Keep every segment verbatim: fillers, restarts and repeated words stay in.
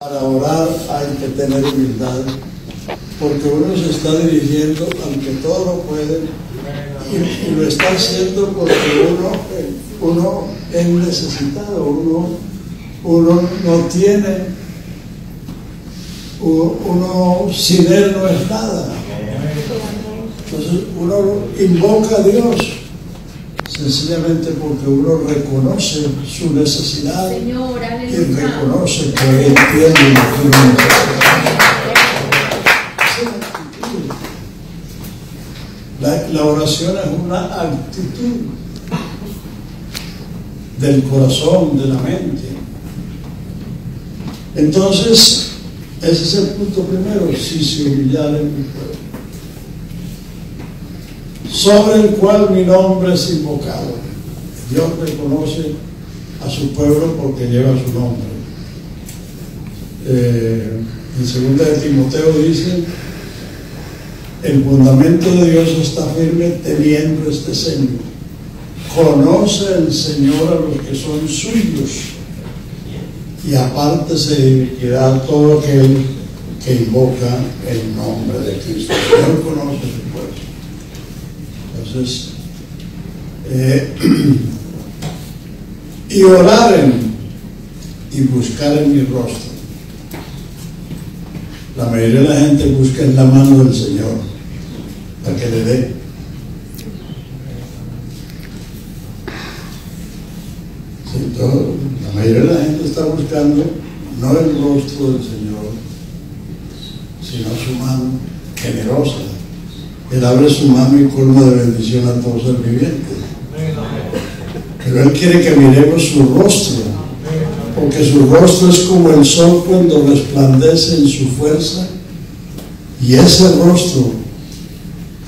Para orar hay que tener humildad, porque uno se está dirigiendo al que todo lo puede y, y lo está haciendo porque uno, uno es necesitado, uno, uno no tiene, uno sin él no es nada. Entonces uno invoca a Dios sencillamente porque uno reconoce su necesidad y reconoce que él tiene una necesidad. La, la oración es una actitud del corazón, de la mente. Entonces, ese es el punto primero, si se humillare mi pueblo, sobre el cual mi nombre es invocado. Dios reconoce a su pueblo porque lleva su nombre. Eh, en segunda de Timoteo dice: el fundamento de Dios está firme teniendo este sello. Conoce el Señor a los que son suyos, y aparte se dirigirá todo aquel que invoca el nombre de Cristo. Dios conoce a su pueblo. Entonces, eh, y oraren y buscar en mi rostro. La mayoría de la gente busca en la mano del Señor para que le dé. Sí, todo, la mayoría de la gente está buscando no el rostro del Señor, sino su mano generosa. Él abre su mano y colma de bendición a todo ser viviente. Pero Él quiere que miremos su rostro, porque su rostro es como el sol cuando resplandece en su fuerza, y ese rostro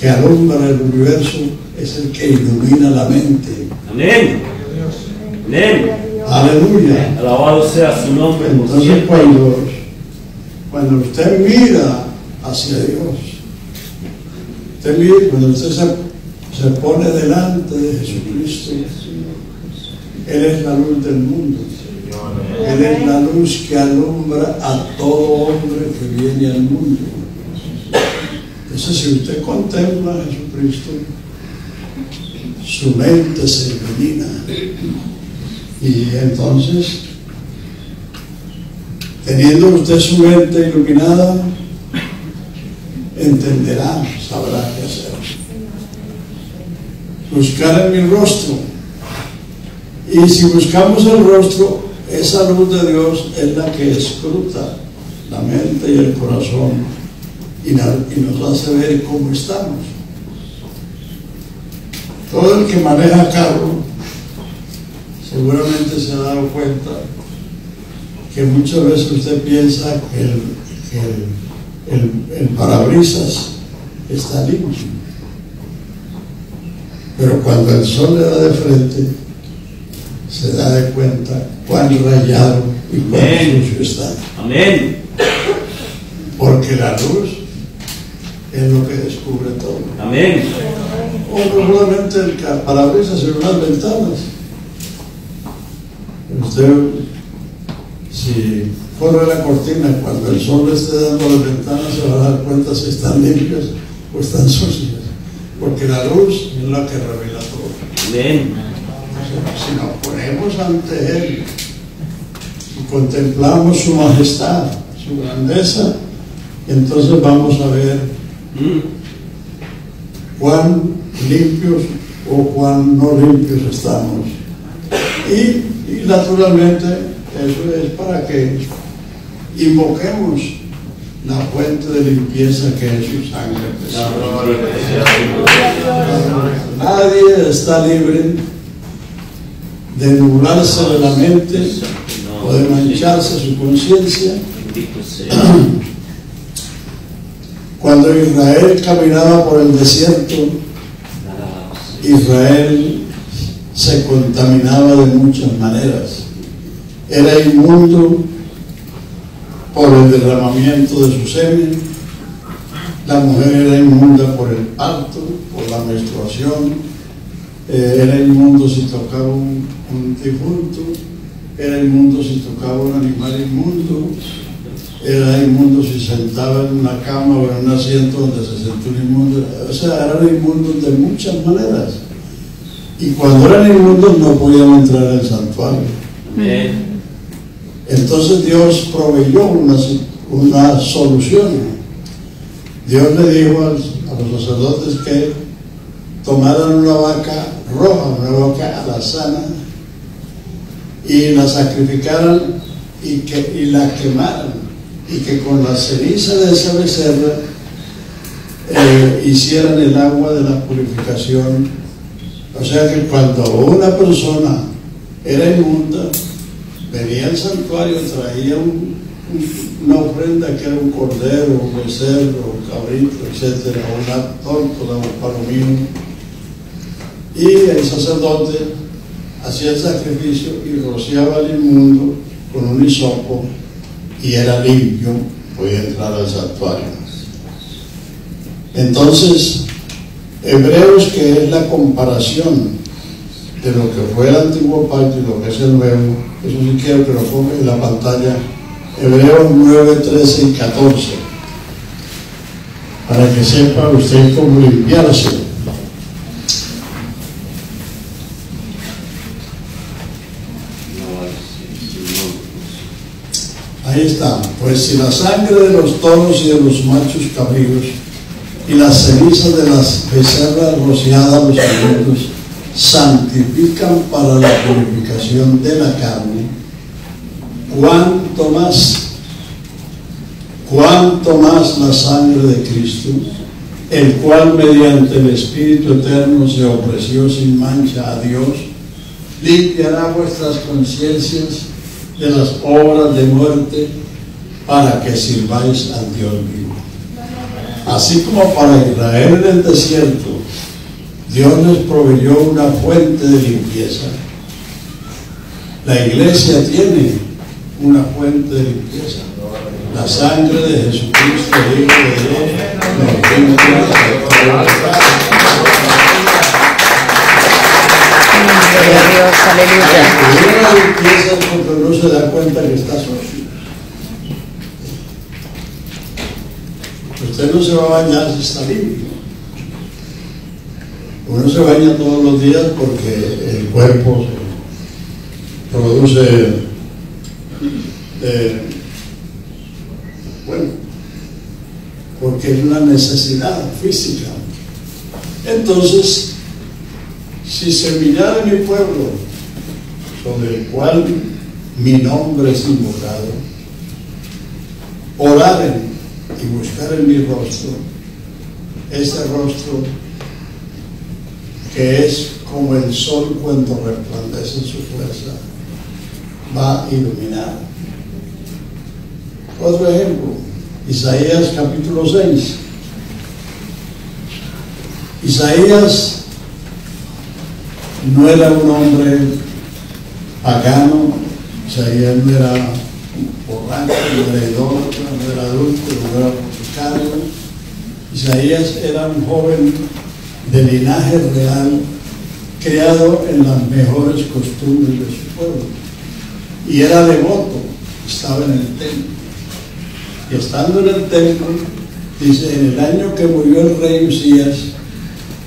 que alumbra el universo es el que ilumina la mente. Amén. Amén. Aleluya. Alabado sea su nombre. Entonces cuando, cuando usted mira hacia Dios, cuando usted se, se pone delante de Jesucristo, Él es la luz del mundo. Él es la luz que alumbra a todo hombre que viene al mundo. Entonces, si usted contempla a Jesucristo, su mente se ilumina. Y entonces, teniendo usted su mente iluminada, entenderá, sabrá qué hacer. Buscar en mi rostro. Y si buscamos el rostro, esa luz de Dios es la que escruta la mente y el corazón y, y nos hace ver cómo estamos. Todo el que maneja carro seguramente se ha dado cuenta que muchas veces usted piensa que el, que el El, el parabrisas está limpio, pero cuando el sol le da de frente se da de cuenta cuán rayado y cuán sucio está. Amén. Porque la luz es lo que descubre todo. Amén. O no solamente el parabrisas, sino las ventanas. Usted, si corre la cortina, cuando el sol le esté dando las ventanas, se va a dar cuenta si están limpias o están sucias, porque la luz es la que revela todo. Bien. Si, si nos ponemos ante Él y contemplamos su majestad, su grandeza, entonces vamos a ver cuán limpios o cuán no limpios estamos. Y, y naturalmente, eso es para que invoquemos la fuente de limpieza que es su sangre preciosa. Nadie está libre de nublarse de la mente o de mancharse su conciencia. Cuando Israel caminaba por el desierto, Israel se contaminaba de muchas maneras. Era inmundo por el derramamiento de su semen, la mujer era inmunda por el parto, por la menstruación, eh, era inmundo si tocaba un, un difunto, era inmundo si tocaba un animal inmundo, era inmundo si sentaba en una cama o en un asiento donde se sentía inmundo. O sea, eran inmundos de muchas maneras. Y cuando eran inmundos no podían entrar al santuario. Bien. Entonces Dios proveyó una, una solución. Dios le dijo a los sacerdotes que tomaran una vaca roja, una vaca alazana, y la sacrificaran y, que, y la quemaran, y que con la ceniza de esa becerra eh, hicieran el agua de la purificación. O sea que cuando una persona era inmunda, venía al santuario, traía un, un, una ofrenda que era un cordero, un becerro, un cabrito, etcétera, una tórtola, un palomino, y el sacerdote hacía el sacrificio y rociaba al inmundo con un hisopo, y era limpio, podía entrar al santuario. Entonces, Hebreos, que es la comparación de lo que fue el antiguo pacto y lo que es el nuevo, eso sí quiero que lo pongan en la pantalla, Hebreos nueve, trece y catorce, para que sepa usted cómo limpiarse. Ahí está. Pues si la sangre de los toros y de los machos cabríos y las cenizas de las becerras rociadas a los alimentos santifican para la purificación de la carne, cuánto más, cuánto más la sangre de Cristo, el cual mediante el Espíritu Eterno se ofreció sin mancha a Dios, limpiará vuestras conciencias de las obras de muerte para que sirváis a Dios vivo. Así como para Israel en el desierto Dios les proveyó una fuente de limpieza, la iglesia tiene una fuente de limpieza, la sangre de Jesucristo, el Hijo de Dios, aleluya. Porque no se da cuenta que está sucio. Usted no se va a bañar si está limpio. Uno se baña todos los días porque el cuerpo produce eh, bueno, porque es una necesidad física. Entonces, si se mirara mi pueblo, sobre el cual mi nombre es invocado, oraren y buscaren mi rostro, ese rostro que es como el sol cuando resplandece en su fuerza, va a iluminar. Otro ejemplo, Isaías capítulo seis. Isaías no era un hombre pagano, o sea, él no era borracho, no era idólatra, no era adulto, no era publicano. Isaías era un joven de linaje real, criado en las mejores costumbres de su pueblo. Y era devoto, estaba en el templo. Y estando en el templo, dice, en el año que murió el rey Usías,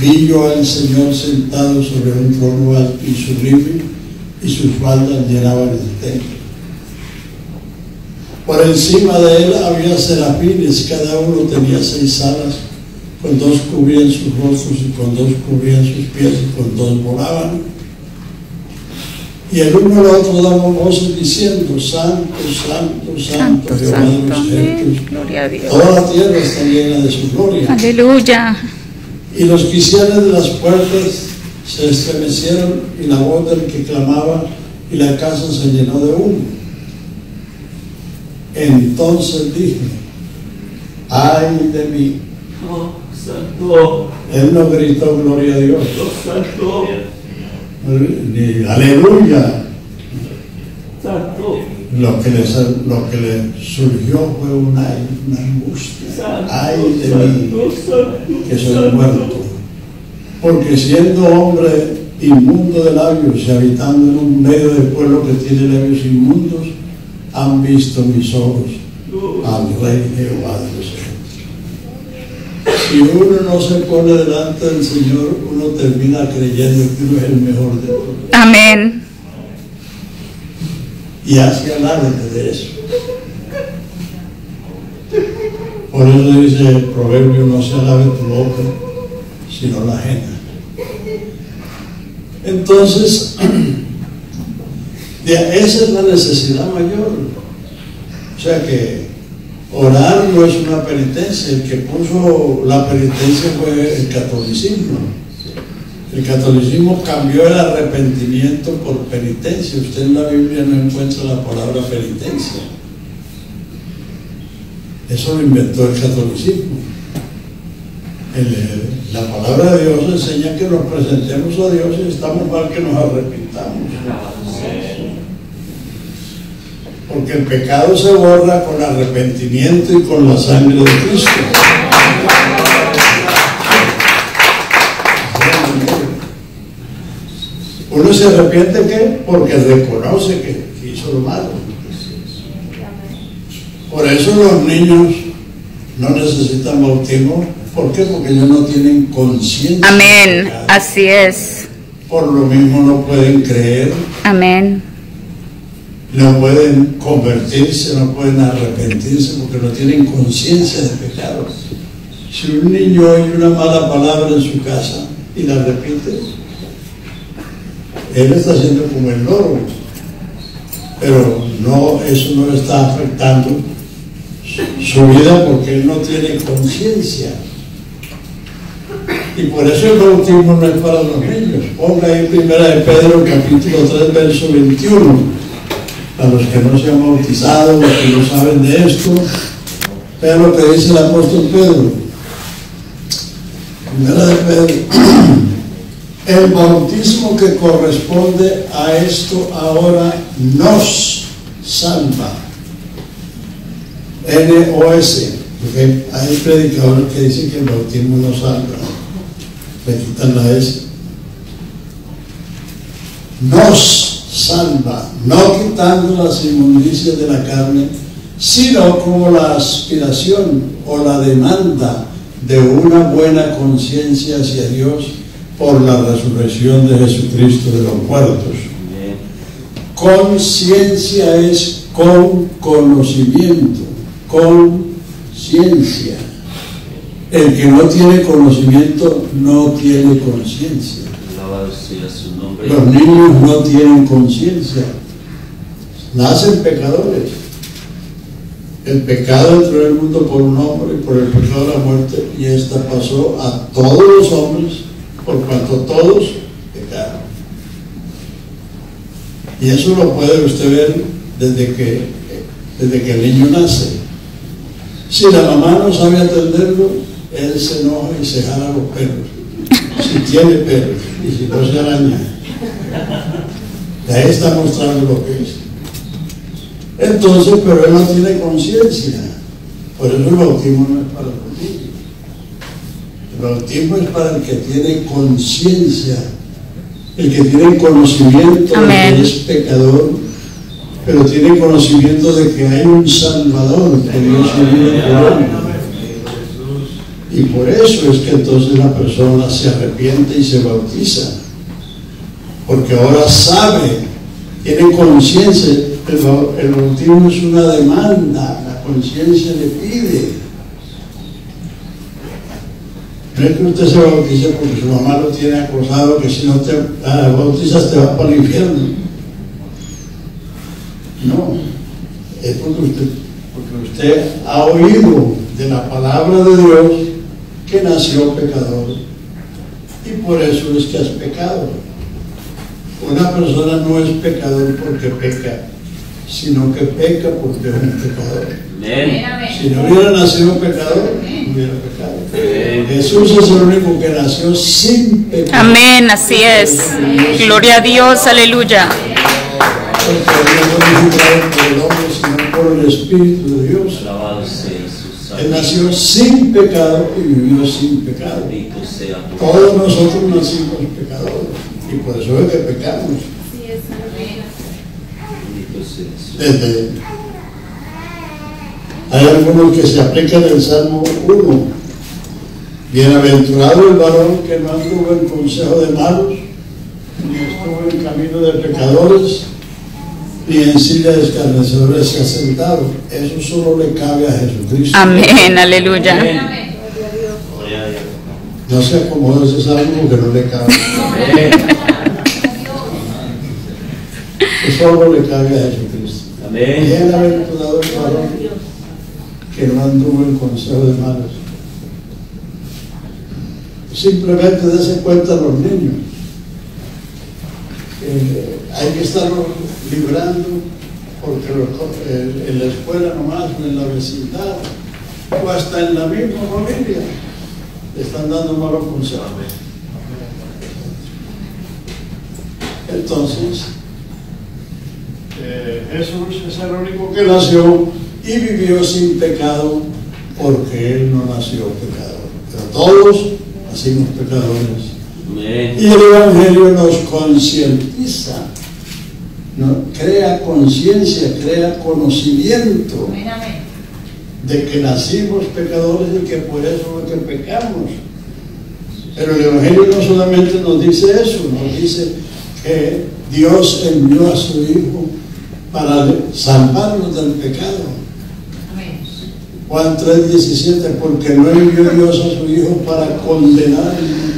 vi yo al Señor sentado sobre un trono alto, y su rifle y sus faldas llenaban el templo. Por encima de él había serafines, cada uno tenía seis alas, con dos cubrían sus rostros y con dos cubrían sus pies y con dos volaban. Y el uno al otro daba voces diciendo, Santo, Santo, Santo, Dios de los ejércitos, toda la tierra está llena de su gloria. Aleluya. Y los quiciales de las puertas se estremecieron, y la voz del que clamaba, y la casa se llenó de humo. Entonces dije, ay de mí. Él no gritó gloria a Dios, ni aleluya. Lo que, les, lo que le surgió fue una, una angustia. Ay de mí, que soy muerto, porque siendo hombre inmundo de labios y habitando en un medio de pueblo que tiene labios inmundos, han visto mis ojos al Rey Jehová de los ejércitos. Si uno no se pone delante del Señor, uno termina creyendo que uno es el mejor de todos. Amén. Y hace alarde de eso. Por eso dice el proverbio: no se alabe tu boca, sino la ajena. Entonces, esa es la necesidad mayor. O sea que orar no es una penitencia. El que puso la penitencia fue el catolicismo. El catolicismo cambió el arrepentimiento por penitencia. Usted en la Biblia no encuentra la palabra penitencia. Eso lo inventó el catolicismo. El, la palabra de Dios enseña que nos presentemos a Dios y estamos mal que nos arrepintamos. Porque el pecado se borra con arrepentimiento y con la sangre de Cristo. Uno se arrepiente ¿qué? Porque reconoce que hizo lo malo. Por eso los niños no necesitan bautismo. ¿Por qué? Porque ellos no tienen conciencia. Amén, así es. Por lo mismo no pueden creer. Amén. No pueden convertirse, no pueden arrepentirse porque no tienen conciencia de pecado. Si un niño oye una mala palabra en su casa y la repite, él está haciendo como el loro, pero no, eso no le está afectando su vida porque él no tiene conciencia. Y por eso el bautismo no es para los niños. Ponga ahí Primera de Pedro capítulo tres verso veintiuno. A los que no se han bautizado, los que no saben de esto, vean lo que dice el apóstol Pedro. Primera de Pedro: el bautismo que corresponde a esto ahora nos salva. N O S, porque hay predicadores que dicen que el bautismo no salva, le quitan la S. Nos salva, no quitando las inmundicias de la carne, sino como la aspiración o la demanda de una buena conciencia hacia Dios por la resurrección de Jesucristo de los muertos. Conciencia es con conocimiento, conciencia. El que no tiene conocimiento no tiene conciencia. Los niños no tienen conciencia, nacen pecadores. El pecado entró en el mundo por un hombre y por el pecado de la muerte, y esta pasó a todos los hombres por cuanto todos pecaron. Y eso lo puede usted ver desde que, desde que el niño nace. Si la mamá no sabe atenderlo, él se enoja y se jala los pelos. Si tiene pelo y si no se araña, ahí está mostrando lo que es. Entonces, pero él no tiene conciencia. Por eso el bautismo no es para los niños. El bautismo es para el que tiene conciencia, el que tiene conocimiento. Amén. De que es pecador, pero tiene conocimiento de que hay un Salvador que Dios vive por él. Y por eso es que entonces la persona se arrepiente y se bautiza, porque ahora sabe, tiene conciencia. El, el bautismo es una demanda, la conciencia le pide. No es que usted se bautice porque su mamá lo tiene acosado, que si no te ah, bautizas te vas para el infierno. No, es porque usted, porque usted ha oído de la palabra de Dios que nació pecador, y por eso es que has pecado. Una persona no es pecador porque peca, sino que peca porque es un pecador. Bien. Si no hubiera nacido pecador, no hubiera pecado. Bien. Jesús es el único que nació sin pecado. Amén, así es. Gloria a Dios, aleluya. Porque Dios no es creado por el hombre, sino por el Espíritu de Dios. Alabado sea Jesús. Él nació sin pecado y vivió sin pecado. Todos nosotros nacimos pecadores, y por eso es que pecamos. Desde hay algunos que se aplican el Salmo uno. Bienaventurado el varón que no anduvo en consejo de malos, ni estuvo en camino de pecadores, ni en silla de escarnecedores se ha sentado. Eso solo le cabe a Jesucristo. Amén, aleluya. Amén. No se acomodó ese salmo que no le cabe. Amén. Eso solo le cabe a Jesucristo. Amén. Bienaventurado el varón que no anduvo en consejo de malos. Simplemente dense cuenta los niños. Eh, hay que estarlos librando porque los, eh, en la escuela nomás, en la vecindad o hasta en la misma familia están dando malos consejos. Entonces eh, Jesús es el único que nació y vivió sin pecado porque él no nació pecador, pero todos nacimos pecadores. Y el Evangelio nos concientiza, ¿no? Crea conciencia, crea conocimiento de que nacimos pecadores y que por eso es que pecamos. Pero el Evangelio no solamente nos dice eso, nos dice que Dios envió a su Hijo para salvarnos del pecado. Juan tres diecisiete, porque no envió Dios a su Hijo para condenarnos,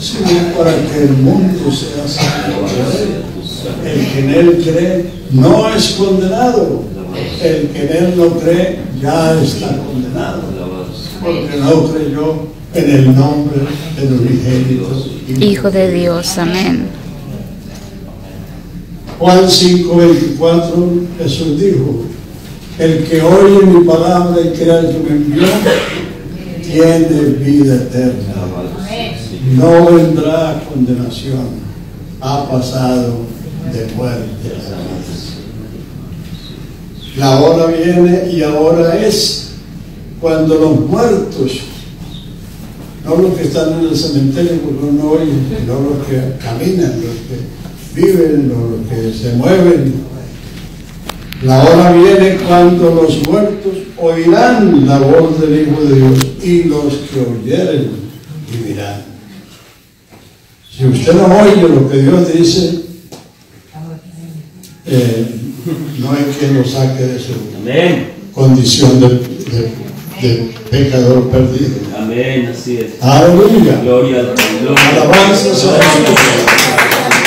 sino para que el mundo sea salvo. El que en él cree no es condenado, el que en él no cree ya está condenado, porque no creyó en el nombre del unigénito Hijo de Dios. Amén. Juan cinco veinticuatro, Jesús dijo: el que oye mi palabra y crea el que me envió tiene vida eterna, no vendrá a condenación, ha pasado de muerte a la vida. La hora viene y ahora es cuando los muertos, no los que están en el cementerio porque uno oye, sino los que caminan, los que viven, los que se mueven. La hora viene cuando los muertos oirán la voz del Hijo de Dios, y los que oyeren vivirán. Si usted no oye lo que Dios dice, eh, no es que lo saque de su Amén. Condición de, de, de pecador perdido. Amén, así es. Aleluya. Gloria, gloria. Alabanzas a Dios.